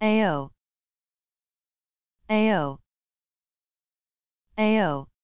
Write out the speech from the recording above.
Ao. Ao. Ao.